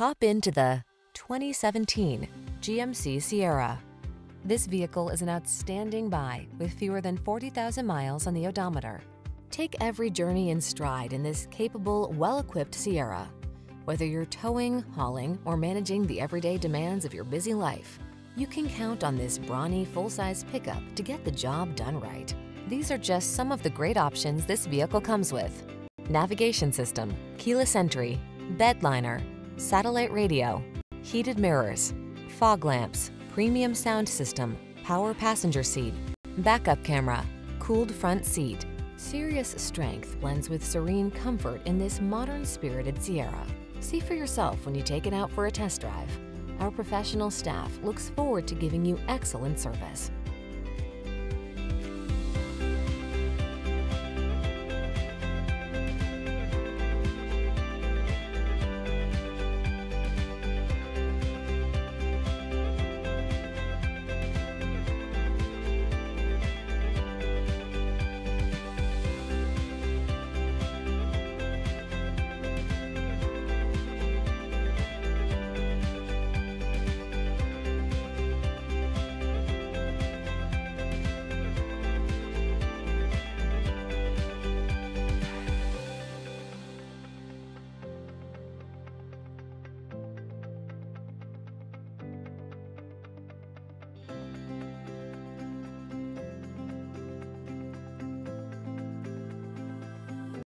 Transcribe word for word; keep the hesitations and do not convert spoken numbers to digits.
Hop into the twenty seventeen G M C Sierra. This vehicle is an outstanding buy with fewer than forty thousand miles on the odometer. Take every journey in stride in this capable, well-equipped Sierra. Whether you're towing, hauling, or managing the everyday demands of your busy life, you can count on this brawny full-size pickup to get the job done right. These are just some of the great options this vehicle comes with: navigation system, keyless entry, bed liner, satellite radio, heated mirrors, fog lamps, premium sound system, power passenger seat, backup camera, cooled front seat. Serious strength blends with serene comfort in this modern spirited Sierra. See for yourself when you take it out for a test drive. Our professional staff looks forward to giving you excellent service.